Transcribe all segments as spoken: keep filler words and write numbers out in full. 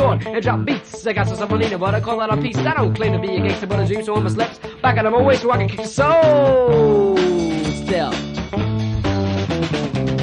And drop beats, I got some semolina, but I call it a piece. I don't claim to be a gangster, but I dream so on my slips. Back out of my way so I can kick your soul still.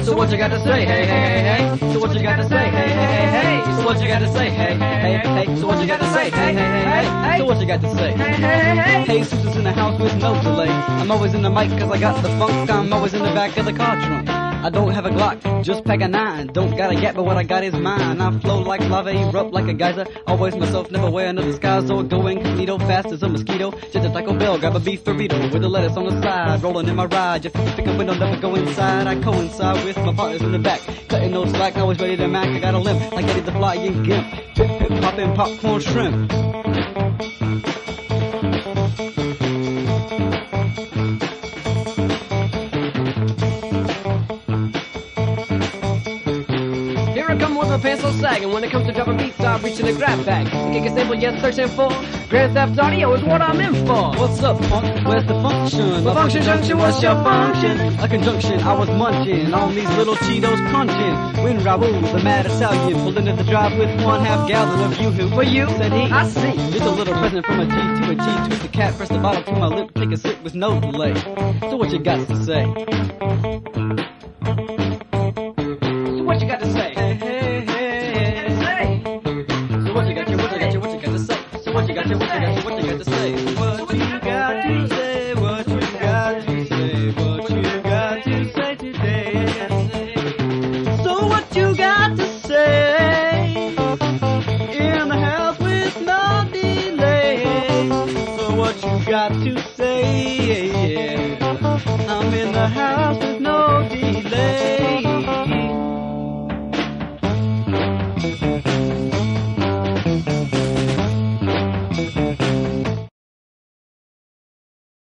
So what you got to say, hey, hey, hey, hey. So what you got to say, hey, hey, hey, hey. So what you got to say, hey, hey, hey, hey. So what you got to say, hey, hey, hey, hey. So what you got to say, hey, hey, hey, hey. Hey, Susan's in the house with no delay. I'm always in the mic cause I got the funk. I'm always in the back of the car trunk. I don't have a Glock, just pack a nine. Don't got a gap, but what I got is mine. I flow like lava, erupt like a geyser. Always myself, never wear another disguise. Or go incognito, fast as a mosquito. Just a Taco Bell, grab a beef burrito with the lettuce on the side. Rolling in my ride, just fix the pickup window, never go inside. I coincide with my partners in the back. Cutting no slack, always ready to mac. I got a limp, like I did the flying gimp. Pip, pip, poppin' popcorn shrimp. Pencil sagging when it comes to dropping beats, I'm reaching a grab bag. Kick a sample, yes, searching for Grand Theft Audio is what I'm in for. What's up, punk? Where's the function? The function junction, what's your function? A conjunction, I was munching on these little Cheetos crunching. When Raul, the mad Italian, pulled into the drive with one half gallon of Yoo-Hoo. For you, said he, I see. It's a little present from a G to a G to the cat. Press the bottle to my lip, take a sip with no delay. So what you got to say? So what you got to say? To say, yeah, yeah. I'm in the house with no delay.